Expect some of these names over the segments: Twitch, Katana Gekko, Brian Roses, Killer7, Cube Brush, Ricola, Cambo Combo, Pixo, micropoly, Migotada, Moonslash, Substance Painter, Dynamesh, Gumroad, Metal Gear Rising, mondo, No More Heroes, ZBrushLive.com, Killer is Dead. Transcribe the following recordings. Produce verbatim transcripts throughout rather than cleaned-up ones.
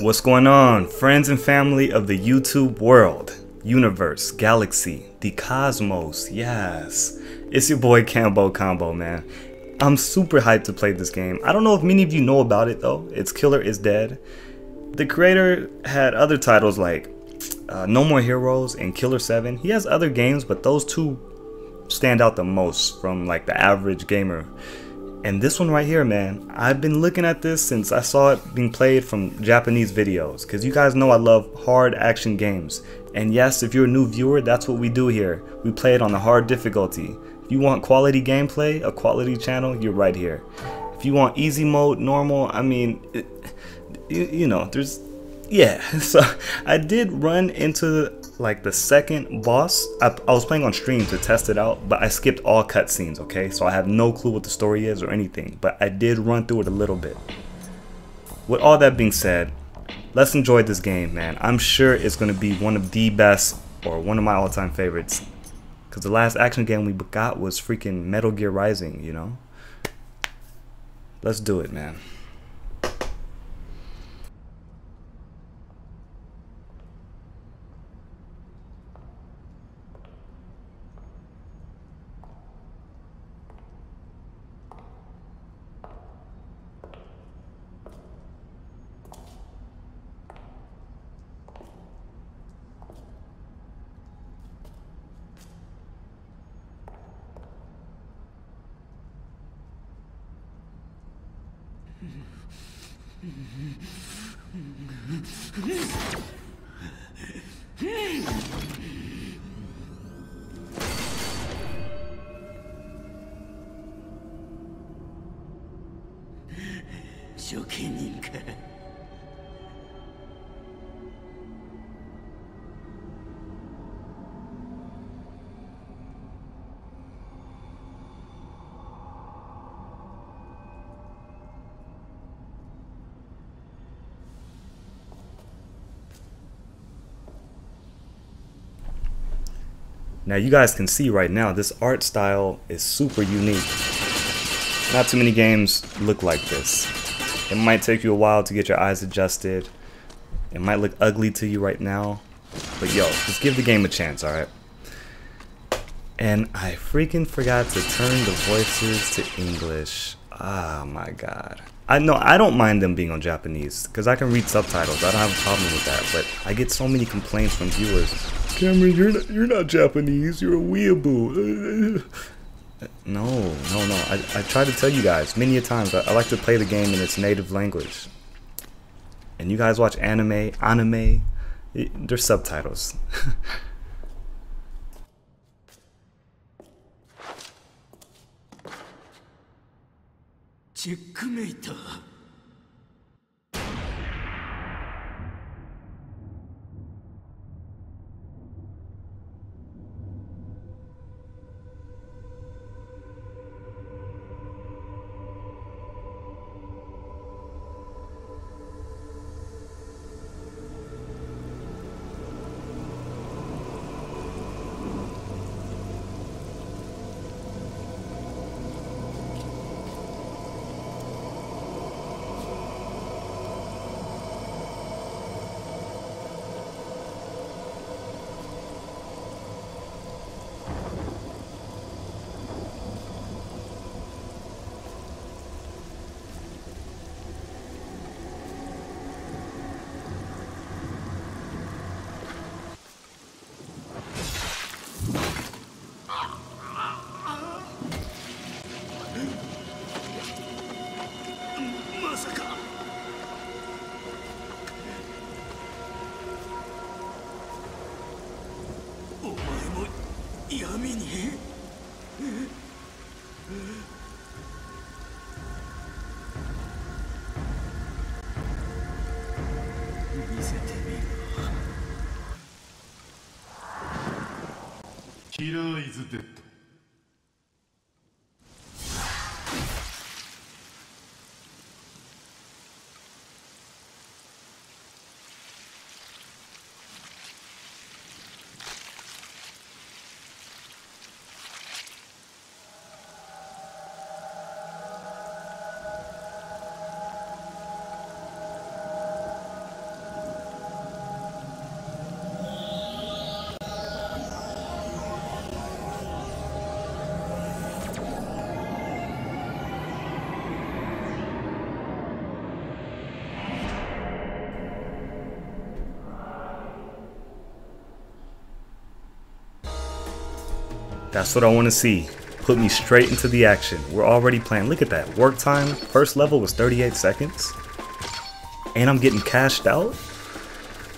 What's going on, friends and family of the YouTube world, universe, galaxy, the cosmos? Yes, it's your boy Cambo Combo, man. I'm super hyped to play this game. I don't know if many of you know about it though. It's Killer is Dead. The creator had other titles like uh, No More Heroes and Killer seven. He has other games, but those two stand out the most from like the average gamer. And this one right here, man, I've been looking at this since I saw it being played from Japanese videos, because you guys know I love hard action games. And yes, if you're a new viewer, that's what we do here. We play it on the hard difficulty. If you want quality gameplay, a quality channel, you're right here. If you want easy mode, normal, I mean, it, you, you know, there's, yeah. So I did run into like the second boss. I, I was playing on stream to test it out, but I skipped all cutscenes, okay? So I have no clue what the story is or anything, but I did run through it a little bit. With all that being said, let's enjoy this game, man. I'm sure it's gonna be one of the best, or one of my all-time favorites, because the last action game we got was freaking Metal Gear Rising, you know? Let's do it, man. Now you guys can see right now, this art style is super unique. Not too many games look like this. It might take you a while to get your eyes adjusted. It might look ugly to you right now, but yo, just give the game a chance, all right? And I freaking forgot to turn the voices to English. Ah, my God. I know I don't mind them being on Japanese, because I can read subtitles. I don't have a problem with that, but I get so many complaints from viewers. Cameron, you're not, you're not Japanese, you're a weeaboo. No, no, no. I, I try to tell you guys many a times, I, I like to play the game in its native language. And you guys watch anime, anime, it, they're subtitles. Checkmate. Killer is dead. That's what I want to see. Put me straight into the action. We're already playing. Look at that. Work time. First level was thirty-eight seconds. And I'm getting cashed out?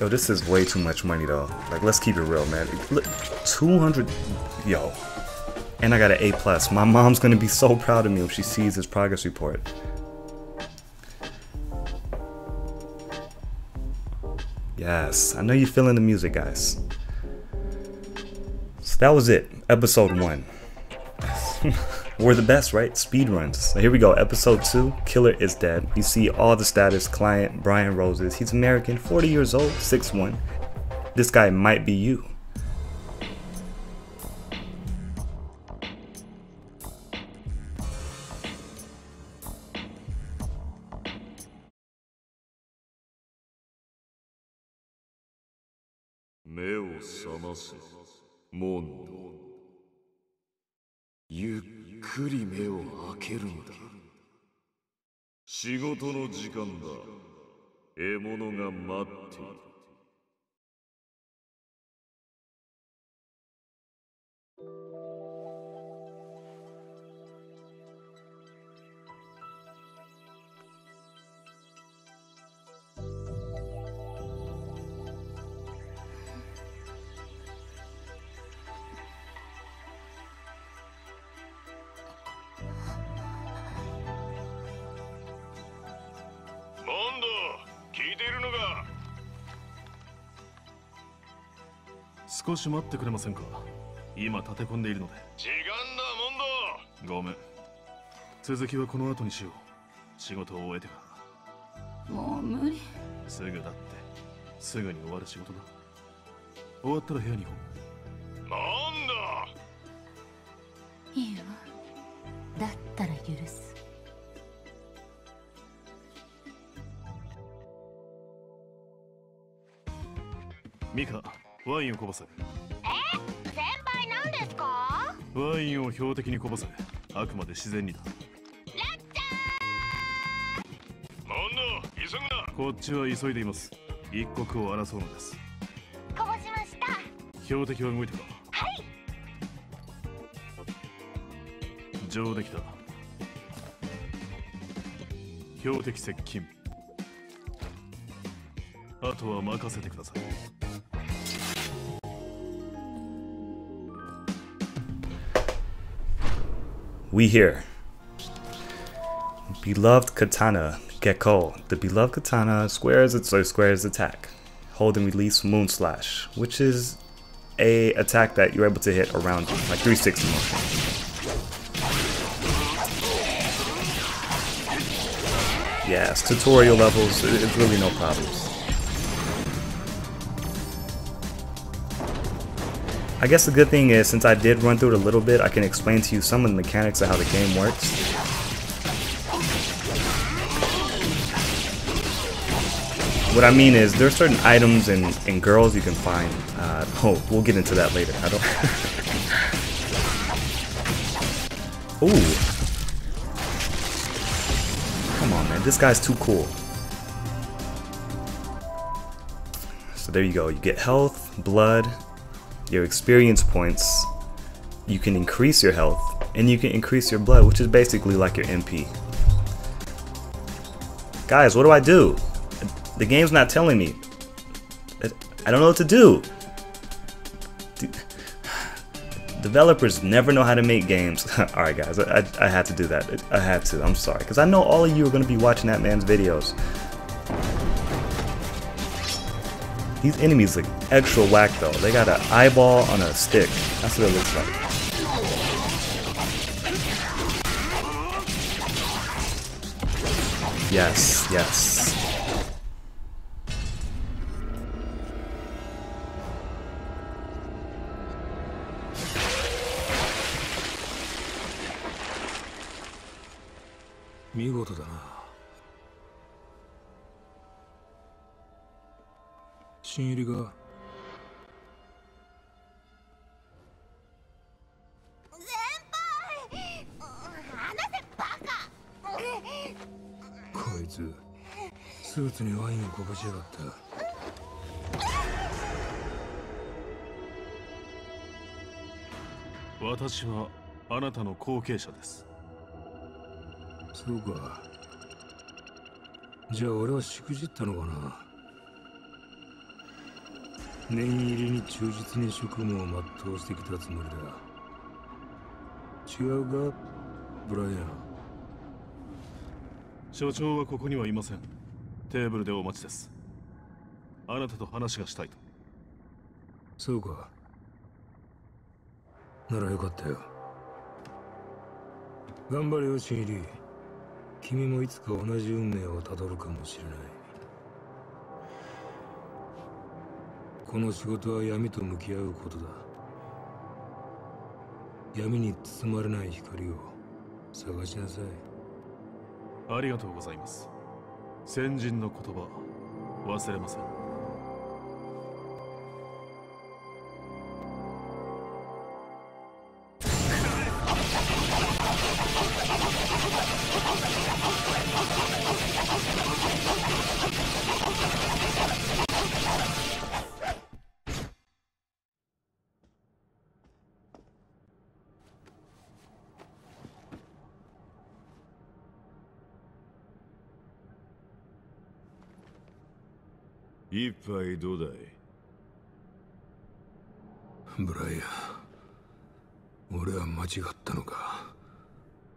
Yo, this is way too much money, though. Like, let's keep it real, man. Look, two hundred... Yo. And I got an A plus. My mom's going to be so proud of me when she sees this progress report. Yes. I know you're feeling the music, guys. So that was it. Episode one. We're the best, right? Speedruns. So here we go. Episode two. Killer is Dead. You see all the status. Client, Brian Roses. He's American. forty years old. six one. This guy might be you. Mondo! ミカ、ワインをこぼせ。え、先輩何ですか？ワインを標的にこぼせ。あくまで自然にだ。ラッチャー。モンド、急ぐな。こっちは急いでいます。一刻を争うのです。こぼしました。標的は動いてるか。はい。上出来だ。標的接近。あとは任せてください。 We here. Beloved Katana Gekko. The beloved Katana squares its or squares attack. Hold and release Moonslash, which is a attack that you're able to hit around you, like three sixty motion. Yes, tutorial levels, it's really no problems. I guess the good thing is, since I did run through it a little bit, I can explain to you some of the mechanics of how the game works. What I mean is, there are certain items and, and girls you can find. Uh, oh, we'll get into that later. I don't. Ooh. Come on, man. This guy's too cool. So there you go. You get health, blood, your experience points, you can increase your health, and you can increase your blood, which is basically like your M P. Guys, what do I do? The game's not telling me. I don't know what to do. Developers never know how to make games. Alright guys, I, I, I had to do that. I had to, I'm sorry. Because I know all of you are going to be watching that man's videos. These enemies look extra whack though. They got an eyeball on a stick. That's what it looks like. Yes, yes. Migotada. 新入りが先輩話せバカこいつスーツにワインをこぼしやがったそうか。じゃあ俺はしくじったのかな。念入りに忠実に職務を全うしてきたつもりだ。違うか、ブライアン。所長はここにはいません。テーブルでお待ちです。あなたと話がしたいと。そうか。ならよかったよ。頑張れよ、新入り。君もいつか同じ運命をたどるかもしれない。この仕事は闇と向き合うことだ。闇に包まれない光を探しなさい。ありがとうございます。先人の言葉、忘れません。一杯どうだい？ブライアン、俺は間違ったのか。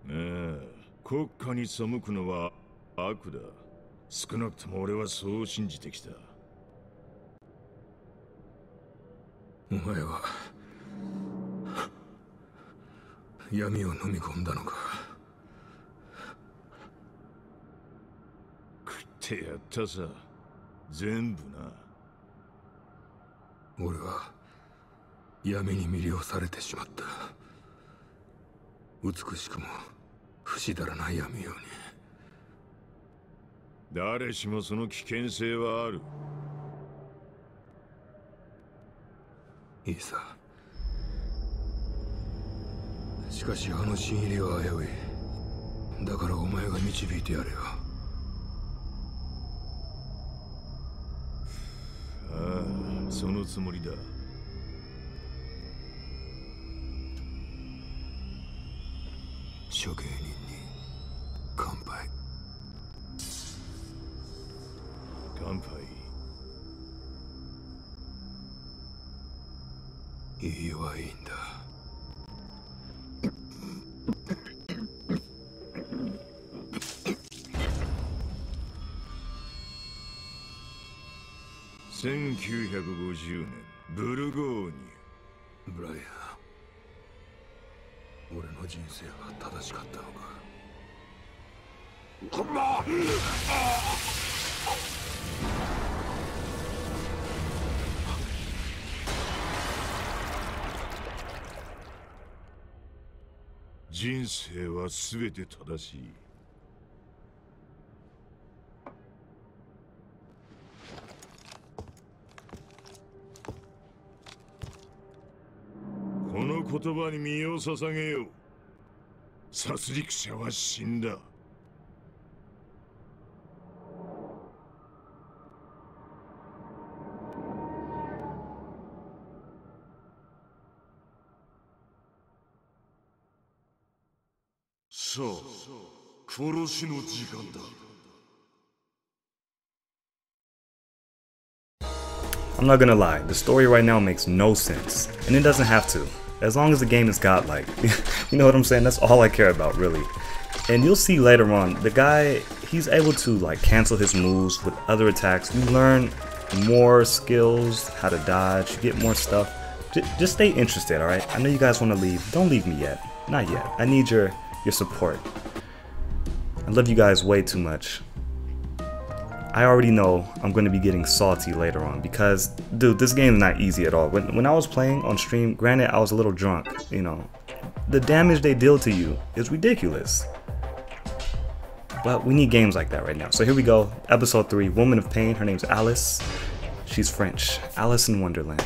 ええ、国家に背くのは悪だ。少なくとも俺はそう信じてきた。お前は闇を飲み込んだのか。食ってやったさ。全部な。俺は闇に魅了されてしまった。美しくも不死だらない闇ように。誰しもその危険性はある。いいさ。しかしあの新入りは危うい。だからお前が導いてやれよ。ああ、そのつもりだ。処刑人に乾杯。乾杯。いいワインだ。せんきゅうひゃくごじゅうねん、ブルゴーニュ。ブライアン、俺の人生は正しかったのか。こんなああ人生は全て正しい。この言葉に身を捧げよう。殺戮者は死んだ。殺しの時間だ。I'm not gonna lie, the story right now makes no sense, and it doesn't have to, as long as the game is godlike. You know what I'm saying? That's all I care about, really. And you'll see later on, the guy, he's able to like cancel his moves with other attacks. You learn more skills, how to dodge, you get more stuff. J just stay interested, alright? I know you guys want to leave. Don't leave me yet. Not yet. I need your your support. I love you guys way too much. I already know I'm going to be getting salty later on because, dude, this game is not easy at all. When, when I was playing on stream, granted, I was a little drunk, you know. The damage they deal to you is ridiculous. But we need games like that right now. So here we go, episode three, Woman of Pain. Her name's Alice. She's French. Alice in Wonderland.